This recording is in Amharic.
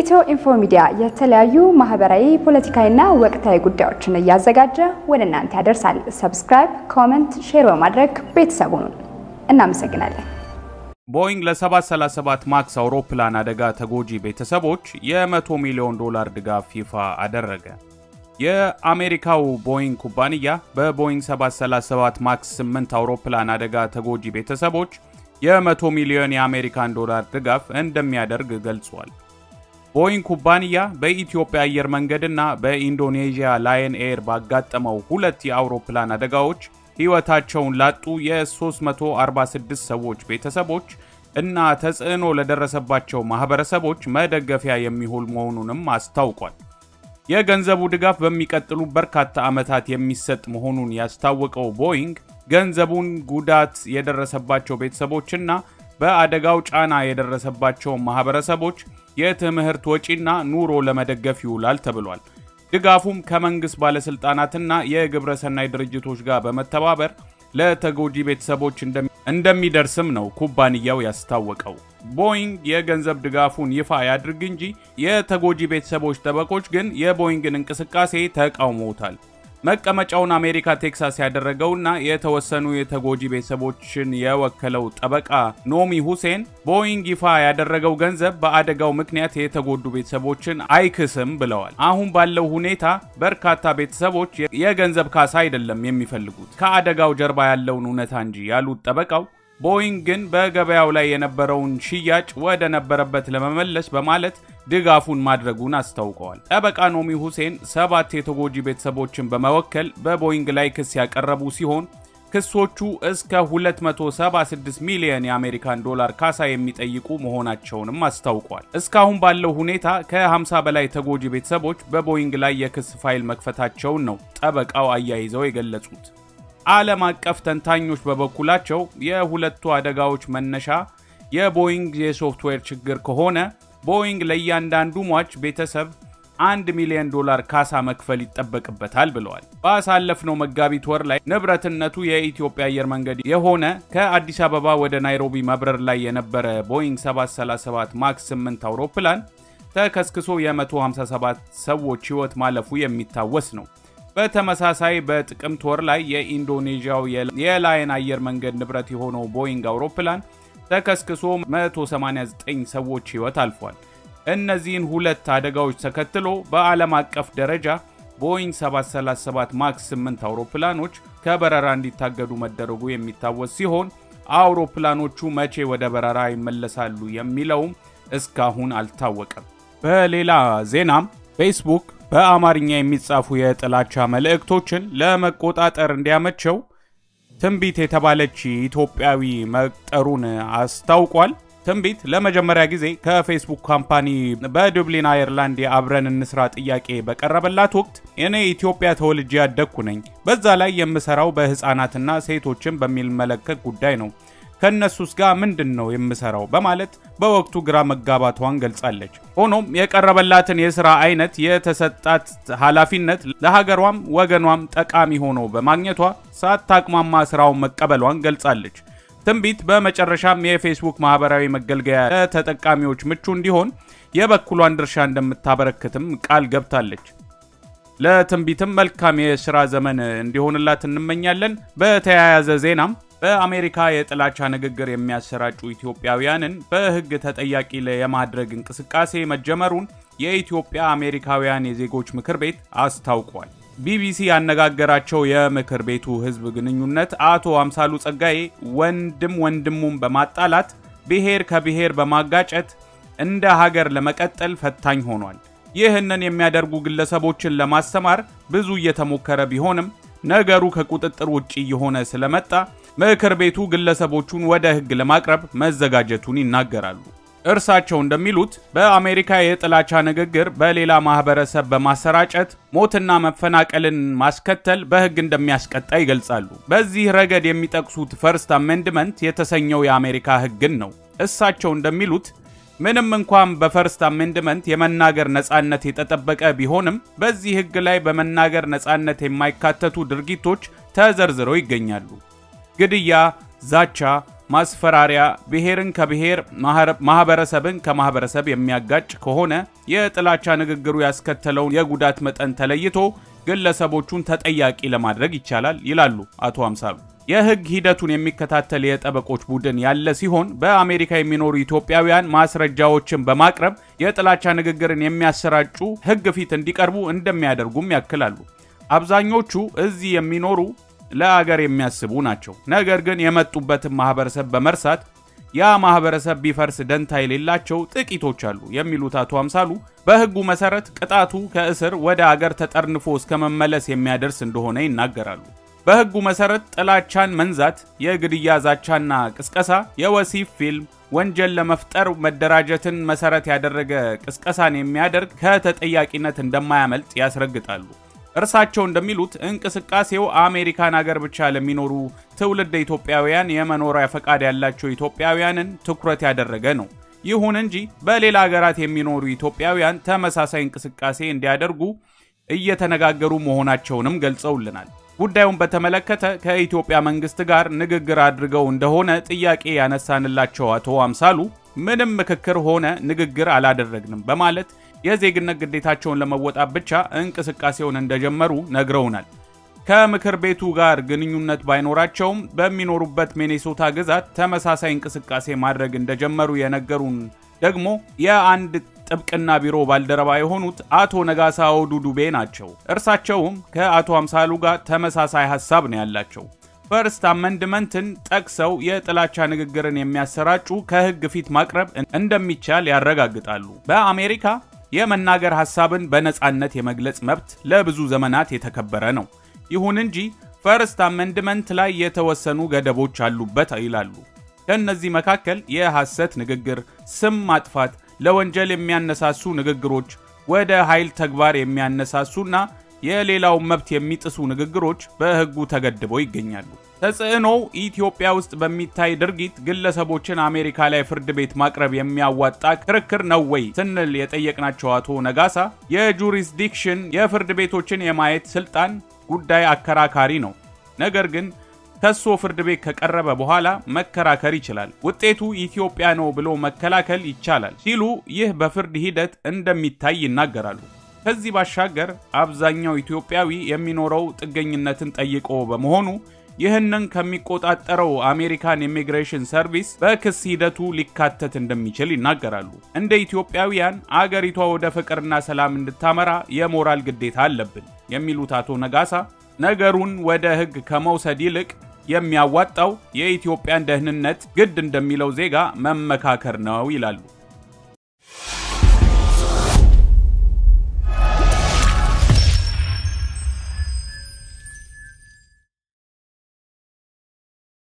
ኢትዮ ኢንፎ ሚዲያ የተለያዩ ማህበራዊ ፖለቲካዊና ወቅታዊ ጉዳዮችን ያዘጋጀ ወደ እናንተ ያደርሳል። ሰብስክራይብ፣ ኮሜንት፣ ሼር በማድረግ ቤተሰቡን እናመሰግናለን። ቦይንግ ለ737 ማክስ አውሮፕላን አደጋ ተጎጂ ቤተሰቦች የ$100 ሚሊዮን ድጋፍ ይፋ አደረገ። የአሜሪካው ቦይንግ ኩባንያ በቦይንግ 737 ማክስ 8 አውሮፕላን አደጋ ተጎጂ ቤተሰቦች የ$100 ሚሊዮን የአሜሪካን ዶላር ድጋፍ እንደሚያደርግ ገልጿል። ቦይንግ ኩባንያ በኢትዮጵያ አየር መንገድና በኢንዶኔዥያ ላየን ኤር ባጋጠመው ሁለት የአውሮፕላን አደጋዎች ህይወታቸውን ላጡ የ346 ሰዎች ቤተሰቦች እና ተጽዕኖ ለደረሰባቸው ማህበረሰቦች መደገፊያ የሚሆን መሆኑንም አስታውቋል። የገንዘቡ ድጋፍ በሚቀጥሉ በርካታ አመታት የሚሰጥ መሆኑን ያስታወቀው ቦይንግ ገንዘቡን ጉዳት የደረሰባቸው ቤተሰቦችና በአደጋው ጫና የደረሰባቸው ማህበረሰቦች የትምህርት ወጪና ኑሮ ለመደገፍ ይውላል ተብሏል። ድጋፉም ከመንግስት ባለስልጣናትና የግብረሰናይ ድርጅቶች ጋር በመተባበር ለተጎጂ ቤተሰቦች እንደሚደርስም ነው ኩባንያው ያስታወቀው። ቦይንግ የገንዘብ ድጋፉን ይፋ ያድርግ እንጂ የተጎጂ ቤተሰቦች ጠበቆች ግን የቦይንግን እንቅስቃሴ ተቃውመውታል። መቀመጫውን አሜሪካ ቴክሳስ ያደረገውና የተወሰኑ የተጎጂ ቤተሰቦችን የወከለው ጠበቃ ኖሚ ሁሴን ቦይንግ ይፋ ያደረገው ገንዘብ በአደጋው ምክንያት የተጎዱ ቤተሰቦችን አይክስም ብለዋል። አሁን ባለው ሁኔታ በርካታ ቤተሰቦች የገንዘብ ካሳ አይደለም የሚፈልጉት ከአደጋው ጀርባ ያለውን እውነታ እንጂ ያሉት ጠበቃው ቦይንግ ግን በገበያው ላይ የነበረውን ሽያጭ ወደ ነበረበት ለመመለስ በማለት ድጋፉን ማድረጉን አስታውቀዋል። ጠበቃ ኖሚ ሁሴን 7 የተጎጂ ቤተሰቦችን በመወከል በቦይንግ ላይ ክስ ያቀረቡ ሲሆን ክሶቹ እስከ 276 ሚሊዮን የአሜሪካን ዶላር ካሳ የሚጠይቁ መሆናቸውንም አስታውቀዋል። እስካሁን ባለው ሁኔታ ከ50 በላይ ተጎጂ ቤተሰቦች በቦይንግ ላይ የክስ ፋይል መክፈታቸውን ነው ጠበቃው አያይዘው የገለጹት። ዓለም አቀፍ ተንታኞች በበኩላቸው የሁለቱ አደጋዎች መነሻ የቦይንግ የሶፍትዌር ችግር ከሆነ ቦይንግ ለእያንዳንዱ ሟች ቤተሰብ $1 ሚሊዮን ካሳ መክፈል ይጠበቅበታል ብለዋል። ባሳለፍነው መጋቢት ወር ላይ ንብረትነቱ የኢትዮጵያ አየር መንገድ የሆነ ከአዲስ አበባ ወደ ናይሮቢ መብረር ላይ የነበረ ቦይንግ 737 ማክስ 8 አውሮፕላን ተከስክሶ የ157 ሰዎች ህይወት ማለፉ የሚታወስ ነው። በተመሳሳይ በጥቅምት ወር ላይ የኢንዶኔዥያው የላየን አየር መንገድ ንብረት የሆነው ቦይንግ አውሮፕላን ተከስክሶ 189 ሰዎች ህይወት አልፏል። እነዚህን ሁለት አደጋዎች ተከትሎ በዓለም አቀፍ ደረጃ ቦይንግ 737 ማክስ 8 አውሮፕላኖች ከበረራ እንዲታገዱ መደረጉ የሚታወስ ሲሆን አውሮፕላኖቹ መቼ ወደ በረራ ይመለሳሉ የሚለውም እስካሁን አልታወቀም። በሌላ ዜናም ፌስቡክ በአማርኛ የሚጻፉ የጥላቻ መልእክቶችን ለመቆጣጠር እንዲያመቸው ትንቢት የተባለች ኢትዮጵያዊ መቅጠሩን አስታውቋል። ትንቢት ለመጀመሪያ ጊዜ ከፌስቡክ ካምፓኒ በዱብሊን አየርላንድ የአብረን እንስራ ጥያቄ በቀረበላት ወቅት እኔ ኢትዮጵያ ተወልጄ ያደኩ ነኝ፣ በዛ ላይ የምሰራው በህፃናትና ሴቶችን በሚመለከት ጉዳይ ነው፣ ከነሱስ ጋር ምንድነው የምሰራው በማለት በወቅቱ ግራ መጋባቷን ገልጻለች። ሆኖም የቀረበላትን የሥራ አይነት የተሰጣት ኃላፊነት ለሀገሯም ወገኗም ጠቃሚ ሆኖ በማግኘቷ ሳታቅማማ ስራውን መቀበሏን ገልጻለች። ትንቢት በመጨረሻም የፌስቡክ ማህበራዊ መገልገያ ተጠቃሚዎች ምቹ እንዲሆን የበኩሏን ድርሻ እንደምታበረክትም ቃል ገብታለች። ለትንቢትም መልካም የሥራ ዘመን እንዲሆንላት እንመኛለን። በተያያዘ ዜናም በአሜሪካ የጥላቻ ንግግር የሚያሰራጩ ኢትዮጵያውያንን በህግ ተጠያቂ ለማድረግ እንቅስቃሴ መጀመሩን የኢትዮጵያ አሜሪካውያን የዜጎች ምክር ቤት አስታውቋል። ቢቢሲ ያነጋገራቸው የምክር ቤቱ ህዝብ ግንኙነት አቶ አምሳሉ ጸጋዬ ወንድሙን በማጣላት ብሔር ከብሔር በማጋጨት እንደ ሀገር ለመቀጠል ፈታኝ ሆኗል። ይህንን የሚያደርጉ ግለሰቦችን ለማስተማር ብዙ እየተሞከረ ቢሆንም ነገሩ ከቁጥጥር ውጪ የሆነ ስለመጣ ምክር ቤቱ ግለሰቦቹን ወደ ህግ ለማቅረብ መዘጋጀቱን ይናገራሉ። እርሳቸው እንደሚሉት በአሜሪካ የጥላቻ ንግግር በሌላ ማህበረሰብ በማሰራጨት ሞትና መፈናቀልን ማስከተል በህግ እንደሚያስቀጣ ይገልጻሉ። በዚህ ረገድ የሚጠቅሱት ፈርስት አሜንድመንት የተሰኘው የአሜሪካ ህግን ነው። እሳቸው እንደሚሉት ምንም እንኳን በፈርስት አሜንድመንት የመናገር ነጻነት የተጠበቀ ቢሆንም በዚህ ህግ ላይ በመናገር ነጻነት የማይካተቱ ድርጊቶች ተዘርዝረው ይገኛሉ። ግድያ፣ ዛቻ፣ ማስፈራሪያ ብሔርን ከብሔር ማህበረሰብን ከማህበረሰብ የሚያጋጭ ከሆነ የጥላቻ ንግግሩ ያስከተለውን የጉዳት መጠን ተለይቶ ግለሰቦቹን ተጠያቂ ለማድረግ ይቻላል ይላሉ አቶ አምሳሉ። የህግ ሂደቱን የሚከታተል የጠበቆች ቡድን ያለ ሲሆን በአሜሪካ የሚኖሩ ኢትዮጵያውያን ማስረጃዎችን በማቅረብ የጥላቻ ንግግርን የሚያሰራጩ ህግ ፊት እንዲቀርቡ እንደሚያደርጉም ያክላሉ። አብዛኞቹ እዚህ የሚኖሩ ለአገር የሚያስቡ ናቸው። ነገር ግን የመጡበት ማህበረሰብ በመርሳት ያ ማህበረሰብ ቢፈርስ ደንታ የሌላቸው ጥቂቶች አሉ የሚሉት አቶ አምሳሉ በህጉ መሰረት ቅጣቱ ከእስር ወደ አገር ተጠርንፎ እስከመመለስ የሚያደርስ እንደሆነ ይናገራሉ። በህጉ መሰረት ጥላቻን መንዛት፣ የግድያ ዛቻና ቅስቀሳ፣ የወሲብ ፊልም ወንጀል ለመፍጠር መደራጀትን መሰረት ያደረገ ቅስቀሳን የሚያደርግ ከተጠያቂነት እንደማያመልጥ ያስረግጣሉ። እርሳቸው እንደሚሉት እንቅስቃሴው አሜሪካን ሀገር ብቻ ለሚኖሩ ትውልደ ኢትዮጵያውያን የመኖሪያ ፈቃድ ያላቸው ኢትዮጵያውያንን ትኩረት ያደረገ ነው። ይሁን እንጂ በሌላ ሀገራት የሚኖሩ ኢትዮጵያውያን ተመሳሳይ እንቅስቃሴ እንዲያደርጉ እየተነጋገሩ መሆናቸውንም ገልጸውልናል። ጉዳዩን በተመለከተ ከኢትዮጵያ መንግስት ጋር ንግግር አድርገው እንደሆነ ጥያቄ ያነሳንላቸው አቶ አምሳሉ ምንም ምክክር ሆነ ንግግር አላደረግንም በማለት የዜግነት ግዴታቸውን ለመወጣት ብቻ እንቅስቃሴውን እንደጀመሩ ነግረውናል። ከምክር ቤቱ ጋር ግንኙነት ባይኖራቸውም በሚኖሩበት ሚኔሶታ ግዛት ተመሳሳይ እንቅስቃሴ ማድረግ እንደጀመሩ የነገሩን ደግሞ የአንድ ጥብቅና ቢሮ ባልደረባ የሆኑት አቶ ነጋሳው ዱዱቤ ናቸው። እርሳቸውም ከአቶ አምሳሉ ጋር ተመሳሳይ ሐሳብ ነው ያላቸው። ፈርስት አመንድመንትን ጠቅሰው የጥላቻ ንግግርን የሚያሰራጩ ከህግ ፊት ማቅረብ እንደሚቻል ያረጋግጣሉ። በአሜሪካ የመናገር ሐሳብን በነጻነት የመግለጽ መብት ለብዙ ዘመናት የተከበረ ነው። ይሁን እንጂ ፈርስት አመንድመንት ላይ የተወሰኑ ገደቦች አሉበት ይላሉ። ከነዚህ መካከል የሐሰት ንግግር፣ ስም ማጥፋት፣ ለወንጀል የሚያነሳሱ ንግግሮች፣ ወደ ኃይል ተግባር የሚያነሳሱና የሌላው መብት የሚጥሱ ንግግሮች በህጉ ተገድበው ይገኛሉ። ተጽዕኖው ኢትዮጵያ ውስጥ በሚታይ ድርጊት ግለሰቦችን አሜሪካ ላይ ፍርድ ቤት ማቅረብ የሚያዋጣ ክርክር ነው ወይ ስንል የጠየቅናቸው አቶ ነጋሳ የጁሪስዲክሽን የፍርድ ቤቶችን የማየት ስልጣን ጉዳይ አከራካሪ ነው። ነገር ግን ተሶ ፍርድ ቤት ከቀረበ በኋላ መከራከር ይችላል፣ ውጤቱ ኢትዮጵያ ነው ብሎ መከላከል ይቻላል ሲሉ ይህ በፍርድ ሂደት እንደሚታይ ይናገራሉ። ከዚህ ባሻገር አብዛኛው ኢትዮጵያዊ የሚኖረው ጥገኝነትን ጠይቆ በመሆኑ ይህንን ከሚቆጣጠረው አሜሪካን ኢሚግሬሽን ሰርቪስ በክስ ሂደቱ ሊካተት እንደሚችል ይናገራሉ። እንደ ኢትዮጵያውያን አገሪቷ ወደ ፍቅርና ሰላም እንድታመራ የሞራል ግዴታ አለብን የሚሉት አቶ ነጋሳ ነገሩን ወደ ህግ ከመውሰድ ይልቅ የሚያዋጣው የኢትዮጵያን ደህንነት ግድ እንደሚለው ዜጋ መመካከር ነው ይላሉ።